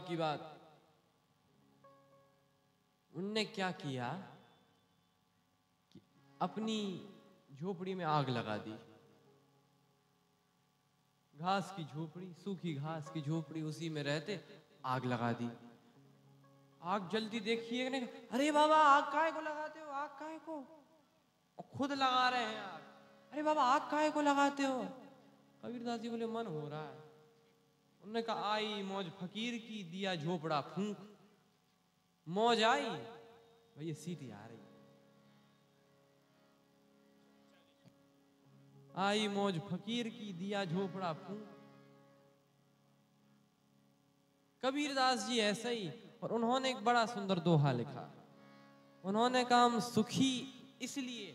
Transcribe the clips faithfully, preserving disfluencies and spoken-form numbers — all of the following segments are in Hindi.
की बात, उनने क्या किया कि अपनी झोपड़ी में आग लगा दी। घास की झोपड़ी, सूखी घास की झोपड़ी, उसी में रहते, आग लगा दी। आग जलती देखिए, अरे बाबा आग काहे को लगाते हो, आग काहे को, और खुद लगा रहे हैं आग। अरे बाबा आग काहे को लगाते हो। कबीरदास जी बोले मन हो रहा है। उन्होंने कहा आई मौज फकीर की, दिया झोपड़ा फूंक। मौज आई, भैया सीटी आ रही। आई मौज फकीर की, दिया झोपड़ा फूंक। कबीरदास जी ऐसे ही, और उन्होंने एक बड़ा सुंदर दोहा लिखा। उन्होंने कहा हम सुखी इसलिए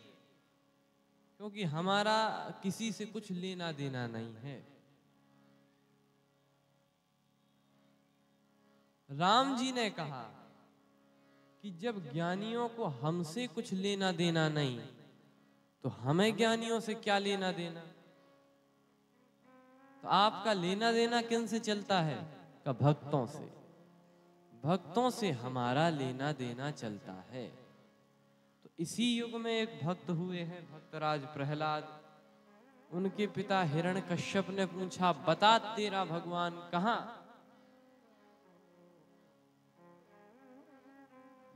क्योंकि हमारा किसी से कुछ लेना देना नहीं है। राम जी ने कहा कि जब ज्ञानियों को हमसे कुछ लेना देना नहीं तो हमें ज्ञानियों से क्या लेना देना। तो आपका लेना देना किन से चलता है, का भक्तों से। भक्तों से हमारा लेना देना चलता है। तो इसी युग में एक भक्त हुए हैं भक्तराज प्रहलाद। उनके पिता हिरण कश्यप ने पूछा बता तेरा भगवान कहाँ,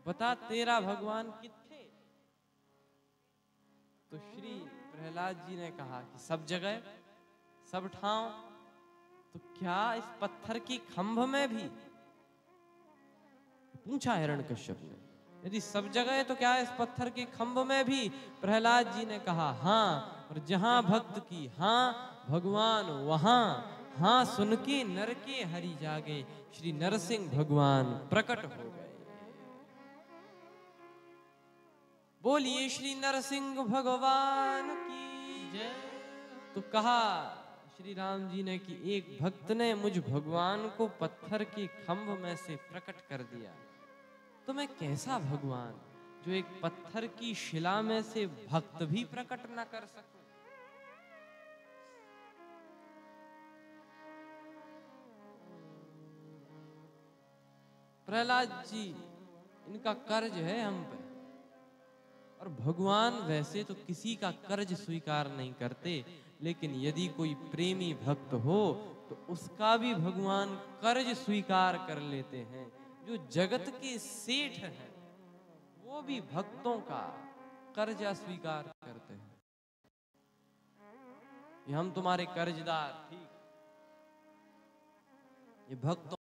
बता तेरा भगवान किथे। तो श्री प्रहलाद जी ने कहा कि सब जगह सब ठाव। तो क्या इस पत्थर की खंभ में भी, पूछा हिरण्यकश्यप ने, यदि सब जगह है तो क्या इस पत्थर के खंभ में भी। प्रहलाद जी ने कहा हाँ, और जहां भक्त की हाँ भगवान वहां हाँ सुन के नर के हरि जागे, श्री नरसिंह भगवान प्रकट हो गए। बोलिए श्री नरसिंह भगवान की जय। तो कहा श्री राम जी ने कि एक भक्त ने मुझ भगवान को पत्थर के खंभ में से प्रकट कर दिया, तो मैं कैसा भगवान जो एक पत्थर की शिला में से भक्त भी प्रकट ना कर सकूं। प्रहलाद जी, इनका कर्ज है हम पे, और भगवान वैसे तो किसी का कर्ज स्वीकार नहीं करते, लेकिन यदि कोई प्रेमी भक्त हो तो उसका भी भगवान कर्ज स्वीकार कर लेते हैं। जो जगत के सेठ हैं वो भी भक्तों का कर्जा स्वीकार करते हैं। हम तुम्हारे कर्जदार, ठीक, ये भक्तों